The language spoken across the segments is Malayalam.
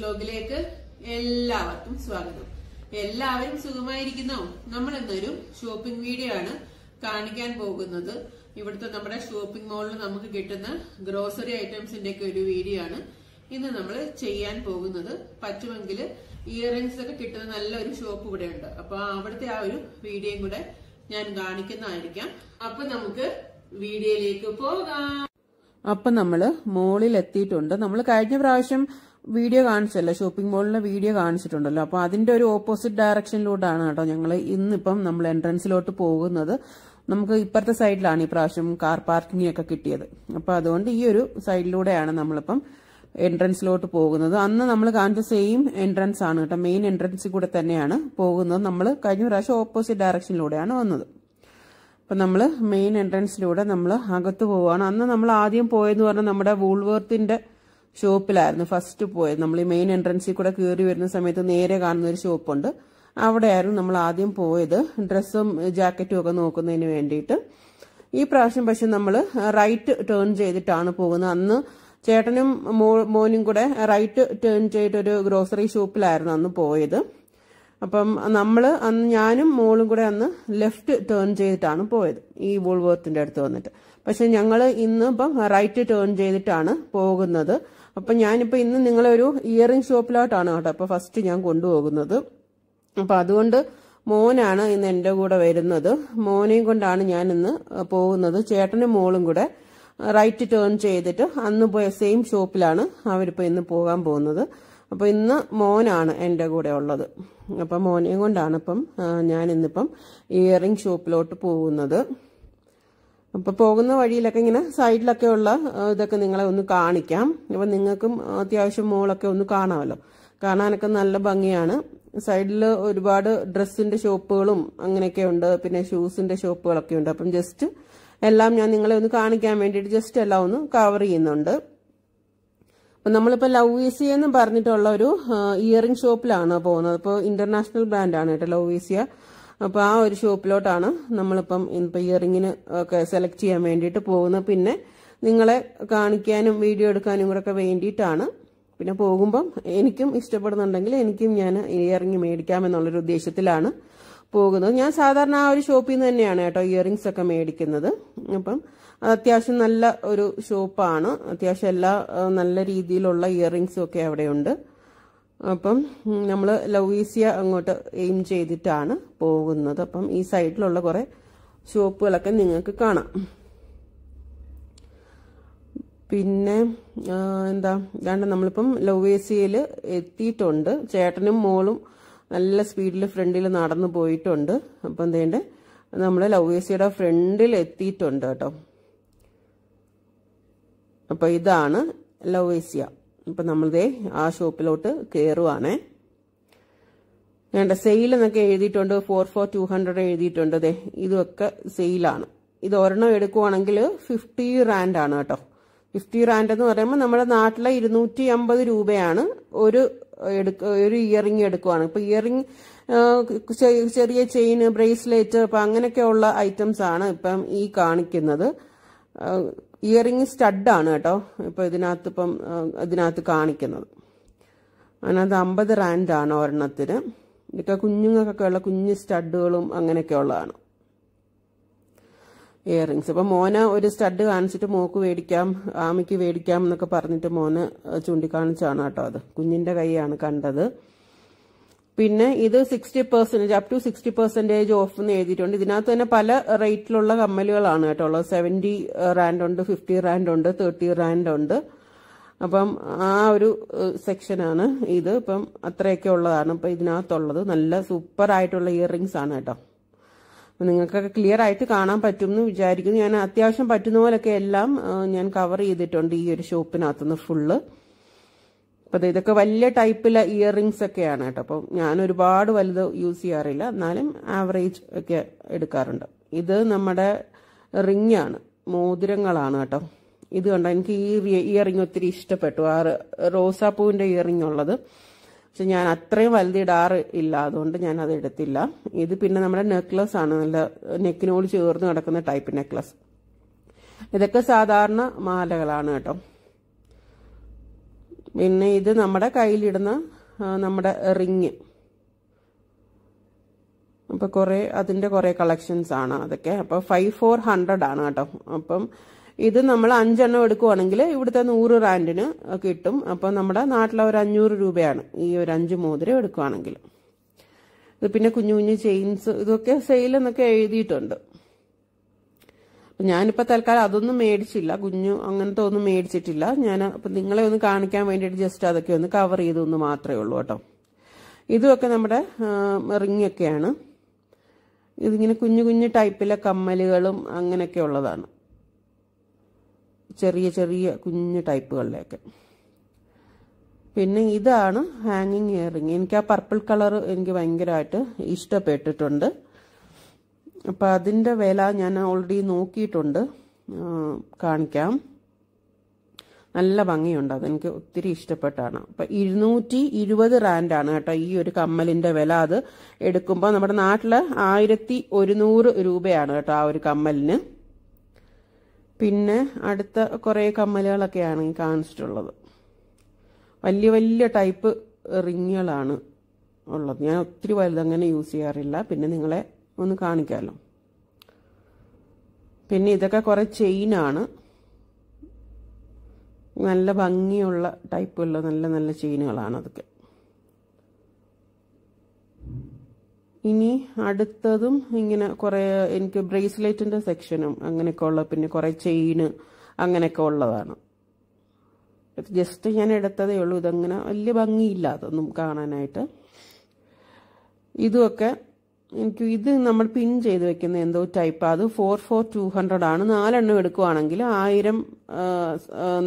വ്ലോഗിലേക്ക് എല്ലാവർക്കും സ്വാഗതം. എല്ലാവരും സുഖമായിരിക്കുന്നോ? നമ്മൾ ഇന്നൊരു ഷോപ്പിംഗ് വീഡിയോ ആണ് കാണിക്കാൻ പോകുന്നത്. ഇവിടുത്തെ നമ്മുടെ ഷോപ്പിംഗ് മോളിൽ നമുക്ക് കിട്ടുന്ന ഗ്രോസറി ഐറ്റംസിന്റെ ഒക്കെ ഒരു വീഡിയോ ആണ് ഇന്ന് നമ്മൾ ചെയ്യാൻ പോകുന്നത്. പറ്റുമെങ്കിൽ ഇയറിംഗ്സ് ഒക്കെ കിട്ടുന്ന നല്ലൊരു ഷോപ്പ് ഇവിടെ ഉണ്ട്. അപ്പൊ അവിടുത്തെ ആ ഒരു വീഡിയോയും കൂടെ ഞാൻ കാണിക്കുന്നതായിരിക്കാം. അപ്പൊ നമുക്ക് വീഡിയോയിലേക്ക് പോകാം. അപ്പൊ നമ്മള് മോളിൽ എത്തിയിട്ടുണ്ട്. നമ്മൾ കഴിഞ്ഞ പ്രാവശ്യം വീഡിയോ കാണിച്ചല്ലോ, ഷോപ്പിംഗ് മോളിലെ വീഡിയോ കാണിച്ചിട്ടുണ്ടല്ലോ. അപ്പൊ അതിന്റെ ഒരു ഓപ്പോസിറ്റ് ഡയറക്ഷനിലോട്ടാണ് കേട്ടോ ഞങ്ങൾ ഇന്നിപ്പം നമ്മൾ എൻട്രൻസിലോട്ട് പോകുന്നത്. നമുക്ക് ഇപ്പുറത്തെ സൈഡിലാണ് ഈ പ്രാവശ്യം കാർ പാർക്കിംഗ് ഒക്കെ കിട്ടിയത്. അപ്പൊ അതുകൊണ്ട് ഈ ഒരു സൈഡിലൂടെയാണ് നമ്മളിപ്പം എൻട്രൻസിലോട്ട് പോകുന്നത്. അന്ന് നമ്മൾ കാണിച്ച സെയിം എൻട്രൻസ് ആണ് കേട്ടോ, മെയിൻ എൻട്രൻസിൽ കൂടെ തന്നെയാണ് പോകുന്നത്. നമ്മൾ കഴിഞ്ഞ പ്രാവശ്യം ഓപ്പോസിറ്റ് ഡയറക്ഷനിലൂടെയാണ് വന്നത്. അപ്പം നമ്മൾ മെയിൻ എൻട്രൻസിലൂടെ നമ്മൾ അകത്ത് പോവുകയാണ്. അന്ന് നമ്മൾ ആദ്യം പോയെന്ന് പറഞ്ഞാൽ നമ്മുടെ വൂൾവർത്തിന്റെ ഷോപ്പിലായിരുന്നു ഫസ്റ്റ് പോയത്. നമ്മൾ ഈ മെയിൻ എൻട്രൻസിൽ കൂടെ കയറി വരുന്ന സമയത്ത് നേരെ കാണുന്ന ഒരു ഷോപ്പുണ്ട്, അവിടെയായിരുന്നു നമ്മൾ ആദ്യം പോയത് ഡ്രസ്സും ജാക്കറ്റും ഒക്കെ നോക്കുന്നതിന് വേണ്ടിയിട്ട്. ഈ പ്രാവശ്യം പക്ഷെ നമ്മൾ റൈറ്റ് ടേൺ ചെയ്തിട്ടാണ് പോകുന്നത്. അന്ന് ചേട്ടനും മോനും കൂടെ റൈറ്റ് ടേൺ ചെയ്തിട്ടൊരു ഗ്രോസറി ഷോപ്പിലായിരുന്നു അന്ന് പോയത്. അപ്പം നമ്മള് അന്ന് ഞാനും മോളും കൂടെ അന്ന് ലെഫ്റ്റ് ടേൺ ചെയ്തിട്ടാണ് പോയത് ഈ വൂൾവർത്തിന്റെ അടുത്ത് വന്നിട്ട്. പക്ഷെ ഞങ്ങൾ ഇന്ന് ഇപ്പം റൈറ്റ് ടേൺ ചെയ്തിട്ടാണ് പോകുന്നത്. അപ്പം ഞാനിപ്പോൾ ഇന്ന് നിങ്ങളൊരു ഇയറിംഗ് ഷോപ്പിലോട്ടാണ് കേട്ടോ അപ്പം ഫസ്റ്റ് ഞാൻ കൊണ്ടുപോകുന്നത്. അപ്പം അതുകൊണ്ട് മോനാണ് ഇന്ന് എൻ്റെ കൂടെ വരുന്നത്. മോനെയും കൊണ്ടാണ് ഞാൻ ഇന്ന് പോകുന്നത്. ചേട്ടനും മോളും കൂടെ റൈറ്റ് ടേൺ ചെയ്തിട്ട് അന്ന് പോയ സെയിം ഷോപ്പിലാണ് അവരിപ്പോൾ ഇന്ന് പോകാൻ പോകുന്നത്. അപ്പം ഇന്ന് മോനാണ് എൻ്റെ കൂടെ ഉള്ളത്. അപ്പം മോനെയും കൊണ്ടാണ് ഇപ്പം ഞാൻ ഇന്നിപ്പം ഇയറിംഗ് ഷോപ്പിലോട്ട് പോകുന്നത്. അപ്പം പോകുന്ന വഴിയിലൊക്കെ ഇങ്ങനെ സൈഡിലൊക്കെ ഉള്ള ഇതൊക്കെ നിങ്ങളെ ഒന്ന് കാണിക്കാം. അപ്പം നിങ്ങൾക്കും അത്യാവശ്യം മോളൊക്കെ ഒന്ന് കാണാമല്ലോ, കാണാനൊക്കെ നല്ല ഭംഗിയാണ്. സൈഡിൽ ഒരുപാട് ഡ്രസ്സിൻ്റെ ഷോപ്പുകളും അങ്ങനെയൊക്കെ ഉണ്ട്, പിന്നെ ഷൂസിൻ്റെ ഷോപ്പുകളൊക്കെ ഉണ്ട്. അപ്പം ജസ്റ്റ് എല്ലാം ഞാൻ നിങ്ങളെ ഒന്ന് കാണിക്കാൻ വേണ്ടിയിട്ട് ജസ്റ്റ് എല്ലാം ഒന്ന് കവർ ചെയ്യുന്നുണ്ട്. അപ്പം നമ്മളിപ്പോൾ ലൗവീസിയ എന്ന് പറഞ്ഞിട്ടുള്ള ഒരു ഇയറിംഗ് ഷോപ്പിലാണ് പോകുന്നത്. ഇപ്പോൾ ഇന്റർനാഷണൽ ബ്രാൻഡാണ് കേട്ടോ ലൗവീസിയ. അപ്പോൾ ആ ഒരു ഷോപ്പിലോട്ടാണ് നമ്മളിപ്പം ഇപ്പം ഇയറിങ്ങിന് ഒക്കെ സെലക്ട് ചെയ്യാൻ വേണ്ടിയിട്ട് പോകുന്നത്. പിന്നെ നിങ്ങളെ കാണിക്കാനും വീഡിയോ എടുക്കാനും കൂടെ ഒക്കെ വേണ്ടിയിട്ടാണ്. പിന്നെ പോകുമ്പം എനിക്കും ഇഷ്ടപ്പെടുന്നുണ്ടെങ്കിൽ എനിക്കും ഞാൻ ഇയറിംഗ് മേടിക്കാമെന്നുള്ളൊരു ഉദ്ദേശത്തിലാണ് പോകുന്നത്. ഞാൻ സാധാരണ ആ ഒരു ഷോപ്പിൽ നിന്ന് തന്നെയാണ് കേട്ടോ ഇയറിംഗ്സ് ഒക്കെ മേടിക്കുന്നത്. അപ്പം അത്യാവശ്യം നല്ല ഒരു ഷോപ്പാണ്. അത്യാവശ്യം എല്ലാ നല്ല രീതിയിലുള്ള ഇയറിംഗ്സും ഒക്കെ അവിടെയുണ്ട്. അപ്പം നമ്മൾ ലൗവീസിയ അങ്ങോട്ട് എയിം ചെയ്തിട്ടാണ് പോകുന്നത്. അപ്പം ഈ സൈഡിലുള്ള കുറേ ഷോപ്പുകളൊക്കെ നിങ്ങൾക്ക് കാണാം. പിന്നെ എന്താ ഇതാണ്ട് നമ്മളിപ്പം ലൗവീസിയയിൽ എത്തിയിട്ടുണ്ട്. ചേട്ടനും മോളും നല്ല സ്പീഡിൽ ഫ്രണ്ടിൽ നടന്നു പോയിട്ടുണ്ട്. അപ്പം എന്തേണ്ടേ നമ്മൾ ലൗവീസിയുടെ ഫ്രണ്ടിൽ എത്തിയിട്ടുണ്ട് കേട്ടോ. അപ്പോൾ ഇതാണ് ലൗവീസിയ. അപ്പം നമ്മളിതേ ആ ഷോപ്പിലോട്ട് കയറുവാണേ. വേണ്ട സെയിൽ എന്നൊക്കെ എഴുതിയിട്ടുണ്ട്, 4,200 എഴുതിയിട്ടുണ്ട്. അതെ ഇതൊക്കെ സെയിലാണ്. ഇത് ഒരെണ്ണം എടുക്കുവാണെങ്കിൽ 50 റാൻഡാണ് കേട്ടോ. 50 റാൻഡ് എന്ന് പറയുമ്പോൾ നമ്മുടെ നാട്ടിലെ 250 രൂപയാണ് ഒരു ഇയറിംഗ് എടുക്കുവാണ്. ഇപ്പം ഇയറിംഗ് ചെറിയ ചെയിന്, ബ്രേസ്ലെറ്റ്, അപ്പം അങ്ങനെയൊക്കെയുള്ള ഐറ്റംസ് ആണ് ഇപ്പം ഈ കാണിക്കുന്നത്. ഇയറിംഗ് സ്റ്റഡാണ് കേട്ടോ ഇപ്പം ഇതിനകത്ത് കാണിക്കുന്നത്. അതിനകത്ത് 50 റാൻഡാണ് ഒരെണ്ണത്തിന്. ഇതൊക്കെ കുഞ്ഞുങ്ങൾക്കൊക്കെയുള്ള കുഞ്ഞു സ്റ്റഡുകളും അങ്ങനെയൊക്കെ ഉള്ളതാണ് ഇയറിംഗ്സ്. അപ്പം മോന് ഒരു സ്റ്റഡ് കാണിച്ചിട്ട് മോക്ക് മേടിക്കാം, ആമയ്ക്ക് മേടിക്കാം എന്നൊക്കെ പറഞ്ഞിട്ട് മോന് ചൂണ്ടിക്കാണിച്ചാണ് കേട്ടോ അത്. കുഞ്ഞിൻ്റെ കൈയാണ് കണ്ടത്. പിന്നെ ഇത് 60% അപ് ടു 60% ഓഫ് എന്ന് എഴുതിയിട്ടുണ്ട്. ഇതിനകത്ത് തന്നെ പല റേറ്റിലുള്ള കമ്മലുകളാണ് കേട്ടോ ഉള്ളത്. 70 റാൻഡുണ്ട്, 50 റാൻഡുണ്ട്, 30 റാൻഡുണ്ട്. അപ്പം ആ ഒരു സെക്ഷനാണ് ഇത്. ഇപ്പം അത്രയൊക്കെ ഉള്ളതാണ് ഇപ്പം ഇതിനകത്തുള്ളത്. നല്ല സൂപ്പറായിട്ടുള്ള ഇയറിംഗ്സ് ആണ് കേട്ടോ. നിങ്ങൾക്കൊക്കെ ക്ലിയർ ആയിട്ട് കാണാൻ പറ്റുമെന്ന് വിചാരിക്കുന്നു. ഞാൻ അത്യാവശ്യം പറ്റുന്ന പോലെയൊക്കെ എല്ലാം ഞാൻ കവർ ചെയ്തിട്ടുണ്ട് ഈ ഒരു ഷോപ്പിനകത്തുനിന്ന് ഫുള്ള്. അപ്പം ഇതൊക്കെ വലിയ ടൈപ്പിലെ ഇയറിംഗ്സ് ഒക്കെയാണ് കേട്ടോ. അപ്പം ഞാൻ ഒരുപാട് വലുത് യൂസ് ചെയ്യാറില്ല, എന്നാലും ആവറേജ് ഒക്കെ എടുക്കാറുണ്ട്. ഇത് നമ്മുടെ റിംഗ് ആണ്, മോതിരങ്ങളാണ് കേട്ടോ. ഇത് കണ്ടോ, എനിക്ക് ഈ ഇയറിംഗ് ഒത്തിരി ഇഷ്ടപ്പെട്ടു. ആ റോസാപ്പൂവിൻ്റെ ഇയറിംഗ് ഉള്ളത്. പക്ഷെ ഞാൻ അത്രയും വലുതിടാറ് ഇല്ല, അതുകൊണ്ട് ഞാൻ അത് എടുത്തില്ല. ഇത് പിന്നെ നമ്മുടെ നെക്ലസ് ആണ്, നല്ല നെക്കിനോട് ചേർന്ന് കിടക്കുന്ന ടൈപ്പ് നെക്ലസ്. ഇതൊക്കെ സാധാരണ മാലകളാണ് കേട്ടോ. പിന്നെ ഇത് നമ്മുടെ കയ്യിലിടുന്ന നമ്മുടെ റിംഗ്. അപ്പോൾ കുറേ അതിൻ്റെ കുറേ കളക്ഷൻസ് ആണ് അതൊക്കെ. അപ്പോൾ 5400 ആണ് കേട്ടോ. അപ്പം ഇത് നമ്മൾ 5 എടുക്കുവാണെങ്കിൽ ഇവിടുത്തെ 100 റാൻഡിന് കിട്ടും. അപ്പോൾ നമ്മുടെ നാട്ടിലെ ഒരു 500 രൂപയാണ് ഈ ഒരു 5 മോതിരം എടുക്കുവാണെങ്കിൽ. ഇത് പിന്നെ കുഞ്ഞു കുഞ്ഞു ചെയിൻസ് ഇതൊക്കെ സെയിൽ എന്നൊക്കെ എഴുതിയിട്ടുണ്ട്. ഞാനിപ്പോൾ തൽക്കാലം അതൊന്നും മേടിച്ചില്ല, കുഞ്ഞു അങ്ങനത്തെ ഒന്നും മേടിച്ചിട്ടില്ല. ഞാൻ അപ്പം നിങ്ങളെ ഒന്ന് കാണിക്കാൻ വേണ്ടിയിട്ട് ജസ്റ്റ് അതൊക്കെ ഒന്ന് കവർ ചെയ്തൊന്ന് മാത്രമേ ഉള്ളൂ കേട്ടോ. ഇതുമൊക്കെ നമ്മുടെ റിങ്ങൊക്കെയാണ്. ഇതിങ്ങനെ കുഞ്ഞു കുഞ്ഞു ടൈപ്പിലെ കമ്മലുകളും അങ്ങനെയൊക്കെ ഉള്ളതാണ്, ചെറിയ ചെറിയ കുഞ്ഞു ടൈപ്പുകളിലൊക്കെ. പിന്നെ ഇതാണ് ഹാങ്ങിങ് ഇയർ റിങ്. എനിക്ക് ആ പർപ്പിൾ കളർ എനിക്ക് ഭയങ്കരമായിട്ട് ഇഷ്ടപ്പെട്ടിട്ടുണ്ട്. അപ്പം അതിൻ്റെ വില ഞാൻ ഓൾറെഡി നോക്കിയിട്ടുണ്ട്, കാണിക്കാം. നല്ല ഭംഗിയുണ്ട്, അതെനിക്ക് ഒത്തിരി ഇഷ്ടപ്പെട്ടാണ്. അപ്പം 220 റാൻഡാണ് കേട്ടോ ഈ ഒരു കമ്മലിൻ്റെ വില. അത് എടുക്കുമ്പോൾ നമ്മുടെ നാട്ടിൽ 1100 രൂപയാണ് കേട്ടോ ആ ഒരു കമ്മലിന്. പിന്നെ അടുത്ത കുറേ കമ്മലുകളൊക്കെയാണ് ഈ കാണിച്ചിട്ടുള്ളത്. വലിയ വലിയ ടൈപ്പ് റിങ്ങുകളാണ് ഉള്ളത്. ഞാൻ ഒത്തിരി വലുതങ്ങനെ യൂസ് ചെയ്യാറില്ല. പിന്നെ നിങ്ങളെ ഒന്ന് കാണിക്കാമല്ലോ. പിന്നെ ഇതൊക്കെ കുറേ ചെയിനാണ്, നല്ല ഭംഗിയുള്ള ടൈപ്പുള്ള നല്ല നല്ല ചെയിനുകളാണ് അതൊക്കെ. ഇനി അടുത്തതും ഇങ്ങനെ കുറേ എനിക്ക് ബ്രേസ്ലെറ്റിൻ്റെ സെക്ഷനും അങ്ങനെയൊക്കെ ഉള്ള, പിന്നെ കുറേ ചെയിന് അങ്ങനെയൊക്കെ ഉള്ളതാണ്. ജസ്റ്റ് ഞാൻ എടുത്തതേ ഉള്ളൂ, ഇതങ്ങനെ വലിയ ഭംഗിയില്ല അതൊന്നും കാണാനായിട്ട്. ഇതുമൊക്കെ എനിക്ക് ഇത് നമ്മൾ പിൻ ചെയ്ത് വെക്കുന്ന എന്തോ ടൈപ്പ്. അത് 44200 ആണ്. 4 എടുക്കുവാണെങ്കിൽ 1000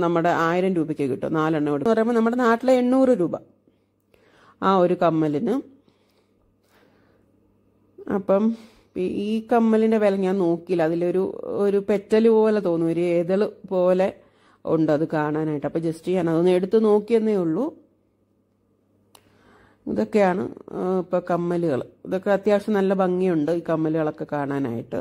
നമ്മുടെ 1000 രൂപയ്ക്ക് കിട്ടും. 4 എടുക്കുക പറയുമ്പോൾ നമ്മുടെ നാട്ടിലെ 800 രൂപ ആ ഒരു കമ്മലിന്. അപ്പം ഈ കമ്മലിൻ്റെ വില ഞാൻ നോക്കിയില്ല, അതിലൊരു പെറ്റൽ പോലെ തോന്നും, ഒരു ഏതൾ പോലെ ഉണ്ട് അത് കാണാനായിട്ട്. അപ്പം ജസ്റ്റ് ഞാൻ അതൊന്ന് എടുത്ത് നോക്കിയെന്നേ ഉള്ളൂ. ഇതൊക്കെയാണ് ഇപ്പോൾ കമ്മലുകൾ. ഇതൊക്കെ അത്യാവശ്യം നല്ല ഭംഗിയുണ്ട് ഈ കമ്മലുകളൊക്കെ കാണാനായിട്ട്.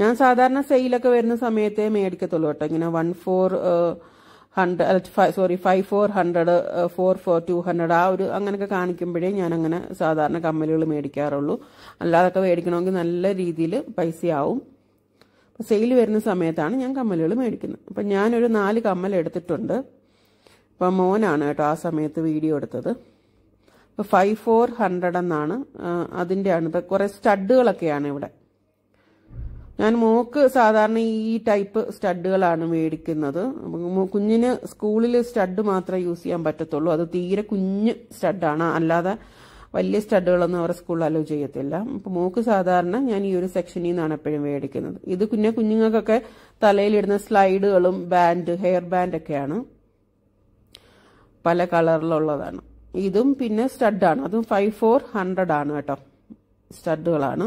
ഞാൻ സാധാരണ സെയിലൊക്കെ വരുന്ന സമയത്തെ മേടിക്കത്തുള്ളൂ കേട്ടോ. ഇങ്ങനെ 5400 4200 ആ ഒരു അങ്ങനെയൊക്കെ കാണിക്കുമ്പോഴേ ഞാൻ അങ്ങനെ സാധാരണ കമ്മലുകൾ മേടിക്കാറുള്ളൂ. അല്ലാതൊക്കെ മേടിക്കണമെങ്കിൽ നല്ല രീതിയിൽ പൈസയാവും. സെയിൽ വരുന്ന സമയത്താണ് ഞാൻ കമ്മലുകൾ മേടിക്കുന്നത്. അപ്പം ഞാനൊരു 4 കമ്മൽ എടുത്തിട്ടുണ്ട്. അപ്പം മോനാണ് കേട്ടോ ആ സമയത്ത് വീഡിയോ എടുത്തത്. 5400 എന്നാണ് അതിൻ്റെ ആണ്. ഇപ്പം കുറേ സ്റ്റഡുകളൊക്കെയാണ് ഇവിടെ. ഞാൻ മോക്ക് സാധാരണ ഈ ടൈപ്പ് സ്റ്റഡുകളാണ് മേടിക്കുന്നത്. കുഞ്ഞിന് സ്കൂളിൽ സ്റ്റഡ് മാത്രമേ യൂസ് ചെയ്യാൻ പറ്റത്തുള്ളൂ. അത് തീരെ കുഞ്ഞ് സ്റ്റഡാണ്, അല്ലാതെ വലിയ സ്റ്റഡുകളൊന്നും അവരുടെ സ്കൂളിൽ അലോ ചെയ്യത്തില്ല. അപ്പോൾ മോക്ക് സാധാരണ ഞാൻ ഈ ഒരു സെക്ഷനിൽ നിന്നാണ് എപ്പോഴും മേടിക്കുന്നത്. ഇത് പിന്നെ കുഞ്ഞുങ്ങൾക്കൊക്കെ തലയിലിടുന്ന സ്ലൈഡുകളും ബാൻഡ് ഹെയർ ബാൻഡൊക്കെയാണ്, പല കളറിലുള്ളതാണ്. ഇതും പിന്നെ സ്റ്റഡാണ്, അതും 5400 ആണ് കേട്ടോ, സ്റ്റഡുകളാണ്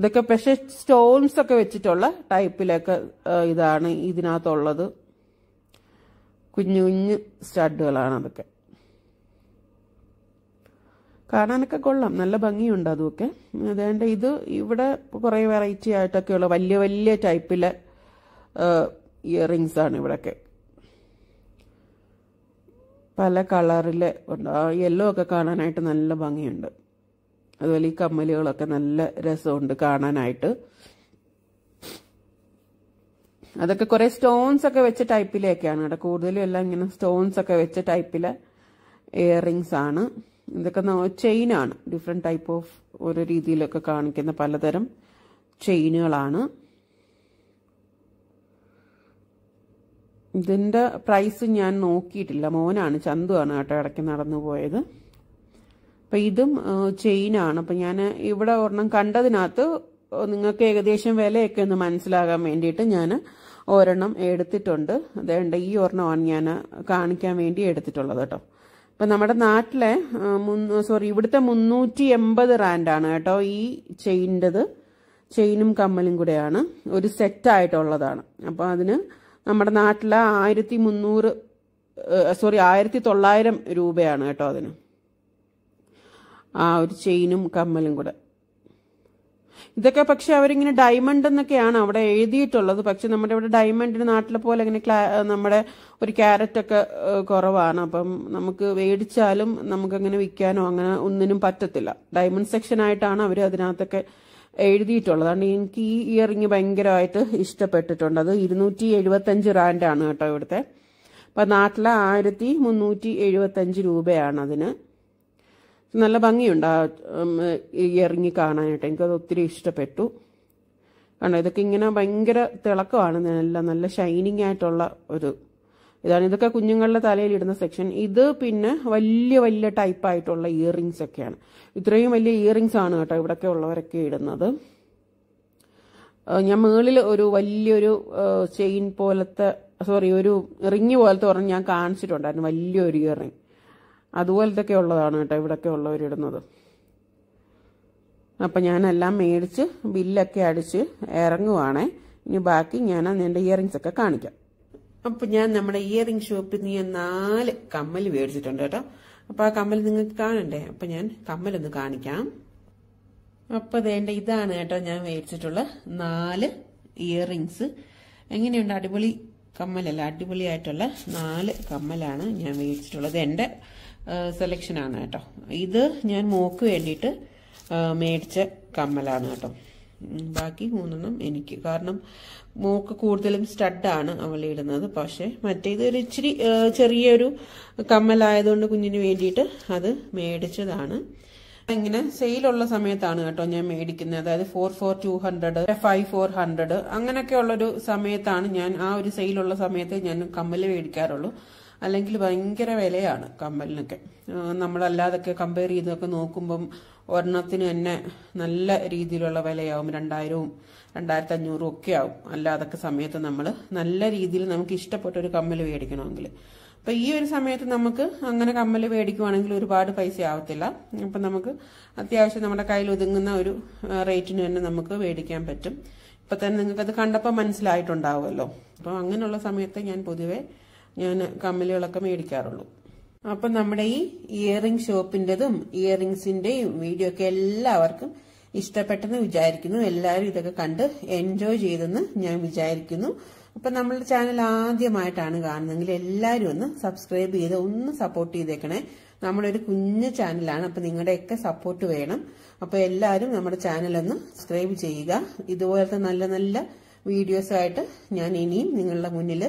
ഇതൊക്കെ. പക്ഷേ സ്റ്റോൺസ് ഒക്കെ വെച്ചിട്ടുള്ള ടൈപ്പിലൊക്കെ ഇതാണ് ഇതിനകത്തുള്ളത്, കുഞ്ഞു കുഞ്ഞു സ്റ്റഡുകളാണ് അതൊക്കെ. കാണാനൊക്കെ കൊള്ളാം, നല്ല ഭംഗിയുണ്ട് അതുമൊക്കെ. അതേണ്ട ഇത് ഇവിടെ കുറേ വെറൈറ്റി ആയിട്ടൊക്കെയുള്ള വലിയ വലിയ ടൈപ്പിലെ ഇയർ റിങ്സ് ആണ് ഇവിടെയൊക്കെ, പല കളറിൽ ഉണ്ട്. യെല്ലോ ഒക്കെ കാണാനായിട്ട് നല്ല ഭംഗിയുണ്ട്. അതുപോലെ ഈ കമ്മലുകളൊക്കെ നല്ല രസമുണ്ട് കാണാനായിട്ട്. അതൊക്കെ കുറേ സ്റ്റോൺസ് ഒക്കെ വെച്ച ടൈപ്പിലേക്കാണ് കേട്ടോ, കൂടുതലും എല്ലാം ഇങ്ങനെ സ്റ്റോൺസ് ഒക്കെ വെച്ച ടൈപ്പിലെ ഇയർ റിങ്സ് ആണ് ഇതൊക്കെ. ചെയിനാണ്, ഡിഫറെൻറ്റ് ടൈപ്പ് ഓഫ് ഓരോ രീതിയിലൊക്കെ കാണിക്കുന്ന പലതരം ചെയിനുകളാണ്. ഇതിൻ്റെ പ്രൈസ് ഞാൻ നോക്കിയിട്ടില്ല, മോനാണ് ചന്തുവാണ് കേട്ടോ ഇടയ്ക്ക് നടന്നു പോയത്. അപ്പം ഇതും ചെയിനാണ്. അപ്പം ഞാൻ ഇവിടെ ഒരെണ്ണം കണ്ടതിനകത്ത് നിങ്ങൾക്ക് ഏകദേശം വിലയൊക്കെ ഒന്ന് മനസ്സിലാകാൻ വേണ്ടിയിട്ട് ഞാൻ ഒരെണ്ണം എടുത്തിട്ടുണ്ട്. അതേണ്ട ഈ ഒരെണ്ണമാണ് ഞാൻ കാണിക്കാൻ വേണ്ടി എടുത്തിട്ടുള്ളത് കേട്ടോ. അപ്പം നമ്മുടെ നാട്ടിലെ ഇവിടുത്തെ 380 റാൻഡാണ് കേട്ടോ ഈ ചെയിൻ്റെത്. ചെയിനും കമ്മലും കൂടെയാണ്, ഒരു സെറ്റായിട്ടുള്ളതാണ്. അപ്പോൾ അതിന് നമ്മുടെ നാട്ടിലെ 1900 രൂപയാണ് കേട്ടോ അതിന്, ആ ഒരു ചെയിനും കമ്മലും കൂടെ. ഇതൊക്കെ പക്ഷേ അവരിങ്ങനെ ഡയമണ്ട് എന്നൊക്കെയാണ് അവിടെ എഴുതിയിട്ടുള്ളത്. പക്ഷെ നമ്മുടെ ഇവിടെ ഡയമണ്ടിന് നാട്ടിലെ പോലെ ഇങ്ങനെ നമ്മുടെ ഒരു ക്യാരറ്റ് ഒക്കെ കുറവാണ്. അപ്പം നമുക്ക് മേടിച്ചാലും നമുക്കങ്ങനെ വിൽക്കാനോ അങ്ങനെ ഒന്നിനും പറ്റത്തില്ല. ഡയമണ്ട് സെക്ഷനായിട്ടാണ് അവർ അതിനകത്തൊക്കെ എഴുതിയിട്ടുള്ളത്. അതുകൊണ്ട് എനിക്ക് ഈ ഇയറിങ് ഭയങ്കരമായിട്ട് ഇഷ്ടപ്പെട്ടിട്ടുണ്ട്. അത് 275 റാൻഡാണ് കേട്ടോ ഇവിടുത്തെ. അപ്പം നാട്ടിലെ 1375 രൂപയാണ് അതിന്. നല്ല ഭംഗിയുണ്ട് ആ ഇയറിങ് കാണാനായിട്ട്. എനിക്കത് ഒത്തിരി ഇഷ്ടപ്പെട്ടു. കാരണം ഇതൊക്കെ ഇങ്ങനെ ഭയങ്കര തിളക്കമാണ്, നല്ല നല്ല ഷൈനിങ് ആയിട്ടുള്ള ഒരു ഇതാണ്. ഇതൊക്കെ കുഞ്ഞുങ്ങളുടെ തലയിലിടുന്ന സെക്ഷൻ. ഇത് പിന്നെ വലിയ വലിയ ടൈപ്പായിട്ടുള്ള ഇയറിങ്സ് ഒക്കെയാണ്. ഇത്രയും വലിയ ഇയറിങ്സ് ആണ് കേട്ടോ ഇവിടെയൊക്കെ ഉള്ളവരൊക്കെ ഇടുന്നത്. ഞാൻ മുകളിൽ ഒരു വലിയൊരു ചെയിൻ പോലത്തെ, സോറി ഒരു റിങ് പോലത്തെ പറഞ്ഞ് ഞാൻ കാണിച്ചിട്ടുണ്ടായിരുന്നു, വലിയൊരു ഇയറിങ്. അതുപോലത്തൊക്കെ ഉള്ളതാണ് കേട്ടോ ഇവിടെയൊക്കെ ഉള്ളവരിടുന്നത്. അപ്പം ഞാനെല്ലാം മേടിച്ച് ബില്ലൊക്കെ അടിച്ച് ഇറങ്ങുവാണേ. ഇനി ബാക്കി ഞാൻ എൻ്റെ ഇയറിങ്സ് ഒക്കെ കാണിക്കാം. അപ്പം ഞാൻ നമ്മുടെ ഇയറിങ് ഷോപ്പിൽ നിന്ന് ഞാൻ 4 കമ്മൽ മേടിച്ചിട്ടുണ്ട് കേട്ടോ. അപ്പം ആ കമ്മൽ നിങ്ങൾക്ക് കാണണ്ടേ? അപ്പം ഞാൻ കമ്മലൊന്ന് കാണിക്കാം. അപ്പം അതേണ്ട ഇതാണ് കേട്ടോ ഞാൻ മേടിച്ചിട്ടുള്ള 4 ഇയറിങ്സ്. എങ്ങനെയുണ്ട്? അടിപൊളി കമ്മലല്ല, അടിപൊളിയായിട്ടുള്ള 4 കമ്മലാണ് ഞാൻ മേടിച്ചിട്ടുള്ളത്. എൻ്റെ സെലക്ഷനാണ് കേട്ടോ. ഇത് ഞാൻ മോക്ക് വേണ്ടിയിട്ട് മേടിച്ച കമ്മലാണ് കേട്ടോ. ബാക്കി 3 എനിക്ക്, കാരണം മോക്ക് കൂടുതലും സ്റ്റഡാണ് അവളിടുന്നത്. പക്ഷെ മറ്റേത് ഒരു ഇച്ചിരി ചെറിയൊരു കമ്മലായതുകൊണ്ട് കുഞ്ഞിന് വേണ്ടിയിട്ട് അത് മേടിച്ചതാണ്. ഇങ്ങനെ സെയിലുള്ള സമയത്താണ് കേട്ടോ ഞാൻ മേടിക്കുന്നത്. അതായത് 4,400, 5,400 അങ്ങനെയൊക്കെയുള്ളൊരു സമയത്താണ് ഞാൻ, ആ ഒരു സെയിലുള്ള സമയത്ത് ഞാൻ കമ്മൽ മേടിക്കാറുള്ളൂ. അല്ലെങ്കിൽ ഭയങ്കര വിലയാണ് കമ്മലിനൊക്കെ. നമ്മളല്ലാതൊക്കെ കമ്പയർ ചെയ്തൊക്കെ നോക്കുമ്പം ഒരെണ്ണത്തിന് തന്നെ നല്ല രീതിയിലുള്ള വിലയാവും. 2000 2500 ഒക്കെ ആവും അല്ലാതൊക്കെ സമയത്ത്. നമ്മൾ നല്ല രീതിയിൽ നമുക്ക് ഇഷ്ടപ്പെട്ട ഒരു കമ്മൽ മേടിക്കണമെങ്കിൽ അപ്പം ഈ ഒരു സമയത്ത് നമുക്ക് അങ്ങനെ കമ്മൽ മേടിക്കുവാണെങ്കിൽ ഒരുപാട് പൈസ ആവത്തില്ല. അപ്പം നമുക്ക് അത്യാവശ്യം നമ്മുടെ കയ്യിൽ ഒതുങ്ങുന്ന ഒരു റേറ്റിന് തന്നെ നമുക്ക് മേടിക്കാൻ പറ്റും. ഇപ്പം തന്നെ നിങ്ങൾക്കത് കണ്ടപ്പോൾ മനസ്സിലായിട്ടുണ്ടാവുമല്ലോ. അപ്പം അങ്ങനെയുള്ള സമയത്ത് ഞാൻ പൊതുവേ കമ്മലുകളൊക്കെ മേടിക്കാറുള്ളൂ. അപ്പം നമ്മുടെ ഈ ഇയറിംഗ് ഷോപ്പിൻ്റെതും ഇയറിംഗ്സിൻ്റെയും വീഡിയോ ഒക്കെ എല്ലാവർക്കും ഇഷ്ടപ്പെട്ടെന്ന് വിചാരിക്കുന്നു. എല്ലാവരും ഇതൊക്കെ കണ്ട് എൻജോയ് ചെയ്തെന്ന് ഞാൻ വിചാരിക്കുന്നു. അപ്പം നമ്മളുടെ ചാനൽ ആദ്യമായിട്ടാണ് കാണുന്നതെങ്കിൽ എല്ലാവരും ഒന്ന് സബ്സ്ക്രൈബ് ചെയ്ത് ഒന്ന് സപ്പോർട്ട് ചെയ്തേക്കണേ. നമ്മളൊരു കുഞ്ഞു ചാനലാണ്. അപ്പം നിങ്ങളുടെയൊക്കെ സപ്പോർട്ട് വേണം. അപ്പം എല്ലാവരും നമ്മുടെ ചാനലൊന്ന് സബ്സ്ക്രൈബ് ചെയ്യുക. ഇതുപോലത്തെ നല്ല നല്ല വീഡിയോസായിട്ട് ഞാൻ ഇനിയും നിങ്ങളുടെ മുന്നിൽ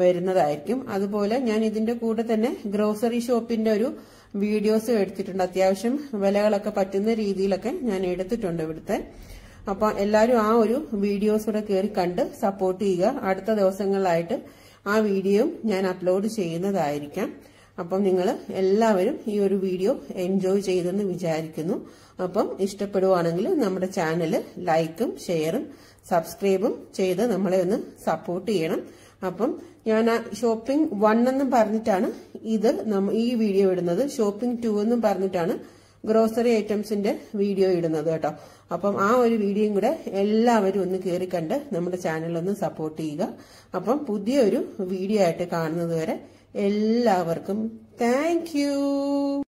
വരുന്നതായിരിക്കും. അതുപോലെ ഞാൻ ഇതിന്റെ കൂടെ തന്നെ ഗ്രോസറി ഷോപ്പിന്റെ ഒരു വീഡിയോസും എടുത്തിട്ടുണ്ട്. അത്യാവശ്യം വിലകളൊക്കെ പറ്റുന്ന രീതിയിലൊക്കെ ഞാൻ എടുത്തിട്ടുണ്ട് ഇവിടുത്തെ. അപ്പൊ എല്ലാവരും ആ ഒരു വീഡിയോസൂടെ കയറി കണ്ട് സപ്പോർട്ട് ചെയ്യുക. അടുത്ത ദിവസങ്ങളിലായിട്ട് ആ വീഡിയോയും ഞാൻ അപ്ലോഡ് ചെയ്യുന്നതായിരിക്കാം. അപ്പം നിങ്ങൾ എല്ലാവരും ഈ ഒരു വീഡിയോ എൻജോയ് ചെയ്തെന്ന് വിചാരിക്കുന്നു. അപ്പം ഇഷ്ടപ്പെടുവാണെങ്കിൽ നമ്മുടെ ചാനൽ ലൈക്കും ഷെയറും സബ്സ്ക്രൈബും ചെയ്ത് നമ്മളെ ഒന്ന് സപ്പോർട്ട് ചെയ്യണം. അപ്പം ഞാൻ ആ ഷോപ്പിംഗ് 1 എന്നും പറഞ്ഞിട്ടാണ് ഇത് ഈ വീഡിയോ ഇടുന്നത്. ഷോപ്പിംഗ് 2 എന്നും പറഞ്ഞിട്ടാണ് ഗ്രോസറി ഐറ്റംസിന്റെ വീഡിയോ ഇടുന്നത് കേട്ടോ. അപ്പം ആ ഒരു വീഡിയോയും കൂടെ എല്ലാവരും ഒന്ന് കയറി കണ്ട് നമ്മുടെ ചാനലൊന്ന് സപ്പോർട്ട് ചെയ്യുക. അപ്പം പുതിയൊരു വീഡിയോ ആയിട്ട് കാണുന്നത് വരെ എല്ലാവർക്കും താങ്ക് യു.